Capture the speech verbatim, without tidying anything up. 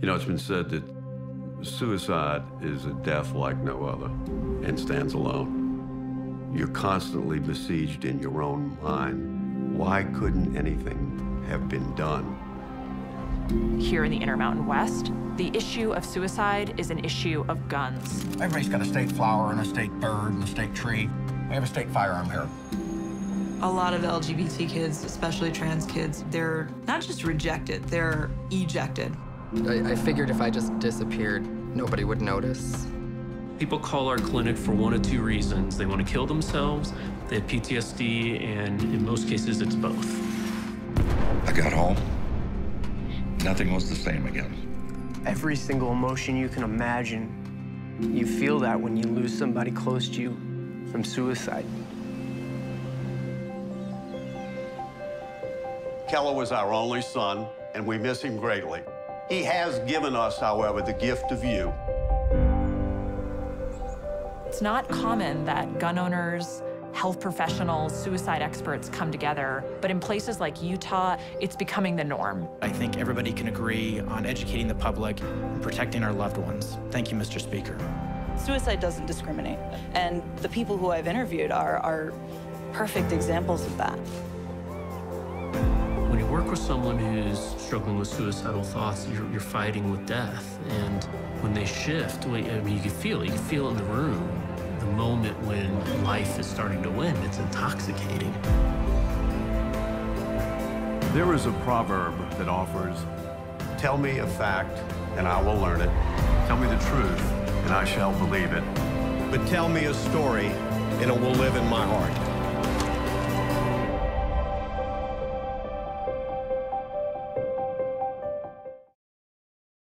You know, it's been said that suicide is a death like no other and stands alone. You're constantly besieged in your own mind. Why couldn't anything have been done? Here in the Intermountain West, the issue of suicide is an issue of guns. Everybody's got a state flower and a state bird and a state tree. We have a state firearm here. A lot of L G B T kids, especially trans kids, they're not just rejected, they're ejected. I, I figured if I just disappeared, nobody would notice. People call our clinic for one of two reasons. They want to kill themselves, they have P T S D, and in most cases, it's both. I got home. Nothing was the same again. Every single emotion you can imagine, you feel that when you lose somebody close to you from suicide. Keller was our only son, and we miss him greatly. He has given us, however, the gift of you. It's not common that gun owners, health professionals, suicide experts come together, but in places like Utah, it's becoming the norm. I think everybody can agree on educating the public and protecting our loved ones. Thank you, Mister Speaker. Suicide doesn't discriminate, and the people who I've interviewed are, are perfect examples of that. When you work with someone who's struggling with suicidal thoughts, you're, you're fighting with death, and when they shift, I mean, you can feel it. You can feel it in the room. The moment when life is starting to win, it's intoxicating. There is a proverb that offers, tell me a fact and I will learn it. Tell me the truth and I shall believe it. But tell me a story and it will live in my heart.